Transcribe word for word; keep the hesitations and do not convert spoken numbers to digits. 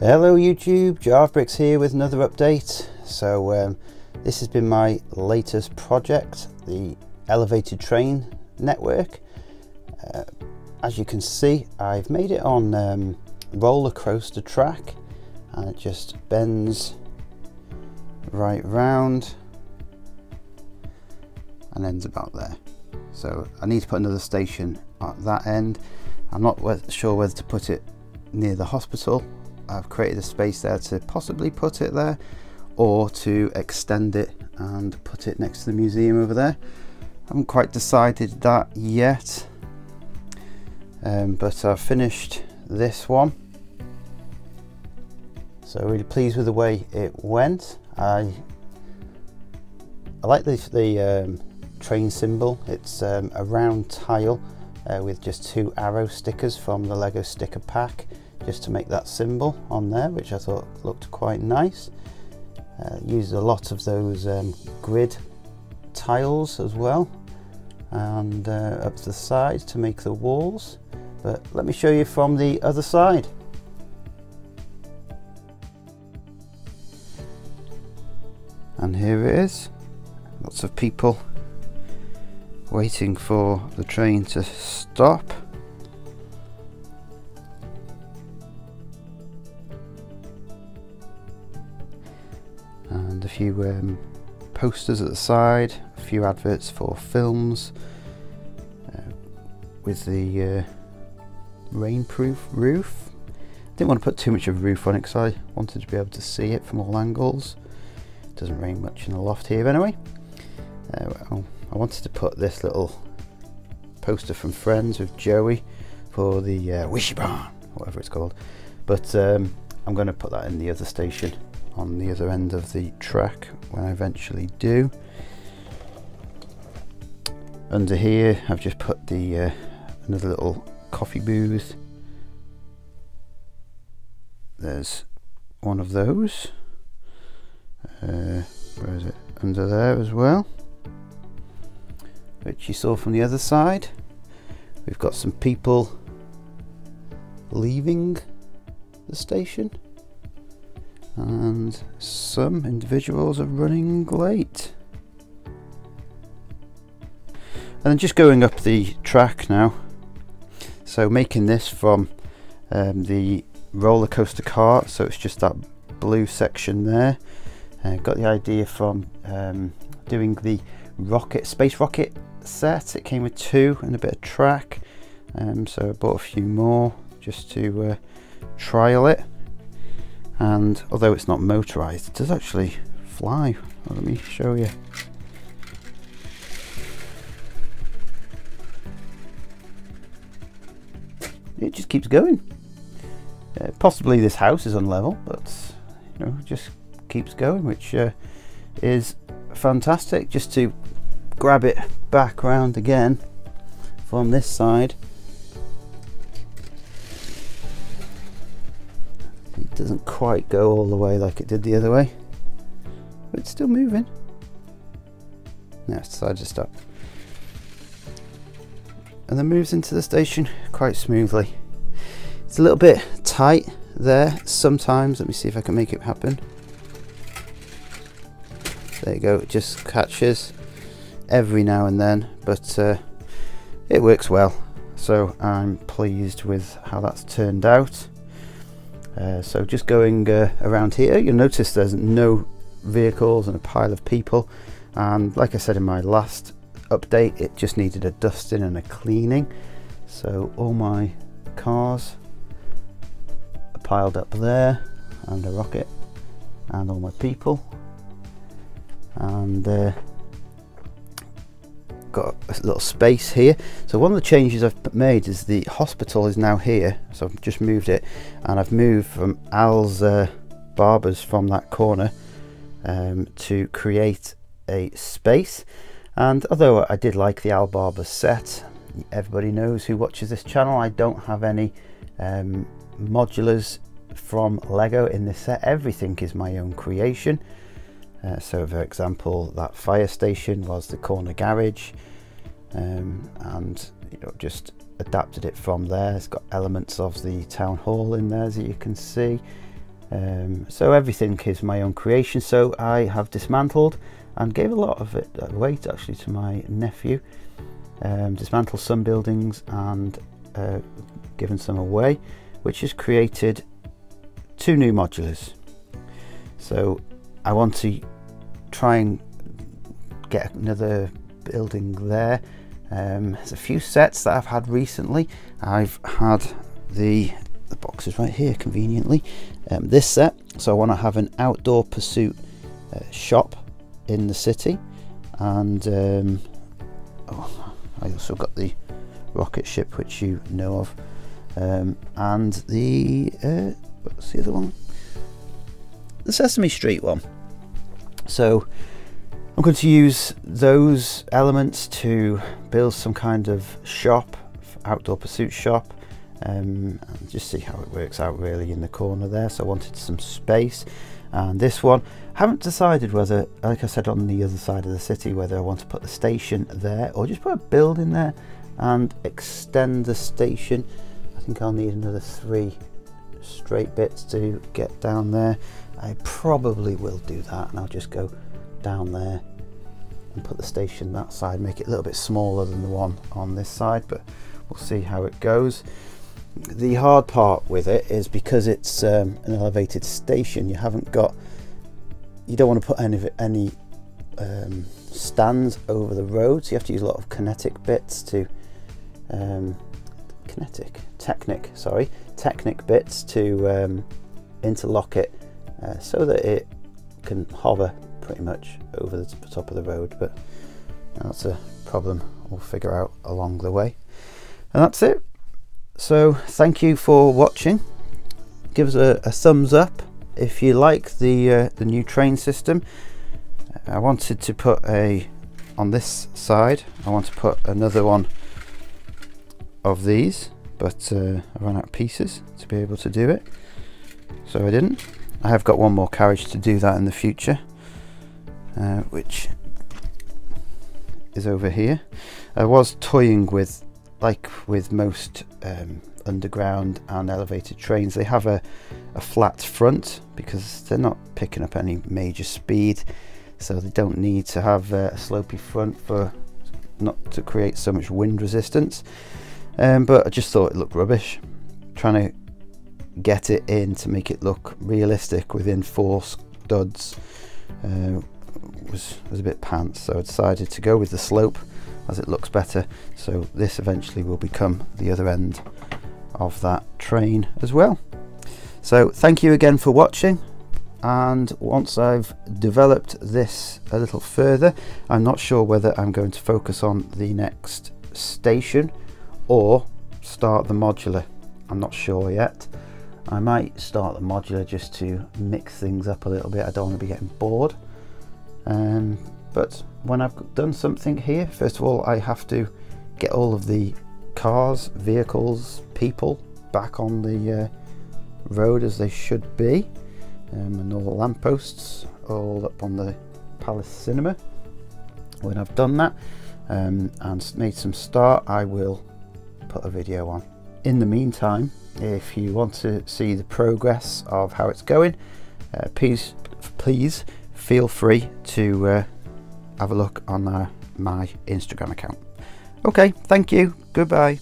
Hello YouTube, Jarv Bricks here with another update. So um, this has been my latest project, the elevated train network. Uh, as you can see, I've made it on um, roller coaster track, and it just bends right round and ends about there. So I need to put another station at that end. I'm not sure whether to put it near the hospital. I've created a space there to possibly put it there, or to extend it and put it next to the museum over there. I haven't quite decided that yet, um, but I've finished this one. So really pleased with the way it went. I I like the, the um, train symbol. It's um, a round tile uh, with just two arrow stickers from the Lego sticker pack, just to make that symbol on there, which I thought looked quite nice. Uh, used a lot of those um, grid tiles as well, and uh, up to the sides to make the walls. But let me show you from the other side. And here it is. Lots of people waiting for the train to stop. And a few um, posters at the side, a few adverts for films uh, with the uh, rainproof roof. Didn't want to put too much of a roof on it because I wanted to be able to see it from all angles. It doesn't rain much in the loft here anyway. Uh, well, I wanted to put this little poster from Friends with Joey for the uh, Wishy Barn, whatever it's called, but um, I'm going to put that in the other station on the other end of the track when I eventually do. Under here I've just put the uh, another little coffee booth. There's one of those. Uh, where is it? Under there as well, which you saw from the other side. We've got some people leaving the station, and some individuals are running late. And then just going up the track now, so making this from um, the roller coaster cart, so it's just that blue section there. Uh, got the idea from um, doing the rocket space rocket set. It came with two and a bit of track, um, so I bought a few more just to uh, trial it. And although it's not motorized, it does actually fly. Well, let me show you. It just keeps going. Uh, possibly this house is on level, but you know, it just keeps going, which uh, is fantastic. Just to grab it back round again from this side. Doesn't quite go all the way like it did the other way, but it's still moving. Now it's decided to stop, and then moves into the station quite smoothly. It's a little bit tight there sometimes. Let me see if I can make it happen. There you go, it just catches every now and then, but uh, it works well, so I'm pleased with how that's turned out. Uh, so just going uh, around here, you'll notice there's no vehicles and a pile of people, and like I said in my last update, it just needed a dusting and a cleaning. So all my cars are piled up there, and a rocket, and all my people, and uh, got a little space here. So one of the changes I've made is the hospital is now here, so I've just moved it, and I've moved from Al's uh, Barbers from that corner um, to create a space. And although I did like the Al Barbers set, everybody knows who watches this channel, I don't have any um, modulars from Lego in this set. Everything is my own creation. Uh, so for example, that fire station was the corner garage, um, and you know, just adapted it from there. It's got elements of the town hall in there, as you can see, Um, so everything is my own creation, so I have dismantled and gave a lot of it away actually to my nephew. Um, dismantled some buildings and uh, given some away, which has created two new modulars. So I want to try and get another building there. Um, there's a few sets that I've had recently. I've had the the boxes right here conveniently, um, this set, so I want to have an outdoor pursuit uh, shop in the city, and um, oh, I also got the rocket ship, which you know of, um, and the uh, what's the other one, the Sesame Street one. So I'm going to use those elements to build some kind of shop, outdoor pursuit shop, um, and just see how it works out really in the corner there. So I wanted some space, and this one I haven't decided whether, like I said on the other side of the city, whether I want to put the station there or just put a building there and extend the station. I think I'll need another three straight bits to get down there. I probably will do that, and I'll just go down there and put the station that side, make it a little bit smaller than the one on this side, but we'll see how it goes. The hard part with it is because it's um, an elevated station, you haven't got, you don't want to put any of it, any um, stands over the road, so you have to use a lot of kinetic bits to um, kinetic technic sorry technic bits to um, interlock it uh, so that it can hover pretty much over the top of the road. But that's a problem we'll figure out along the way. And that's it. So thank you for watching. Give us a, a thumbs up if you like the uh, the new train system. I wanted to put a on this side. I want to put another one of these, but uh, I ran out of pieces to be able to do it, so I didn't. I have got one more carriage to do that in the future. Uh, which is over here. I was toying with, like with most um, underground and elevated trains, they have a, a flat front because they're not picking up any major speed, so they don't need to have a slopey front for not to create so much wind resistance. Um, but I just thought it looked rubbish. Trying to get it in to make it look realistic within four studs Uh, was was a bit pants, so I decided to go with the slope as it looks better. So this eventually will become the other end of that train as well. So thank you again for watching, and once I've developed this a little further, I'm not sure whether I'm going to focus on the next station or start the modular. I'm not sure yet. I might start the modular just to mix things up a little bit. I don't want to be getting bored. Um, but when I've done something here, first of all, I have to get all of the cars, vehicles, people back on the uh, road as they should be. Um, and all the lampposts all up on the Palace Cinema. When I've done that um, and made some start, I will put a video on. In the meantime, if you want to see the progress of how it's going, uh, please, please feel free to uh, have a look on uh, my Instagram account. Okay, thank you. Goodbye.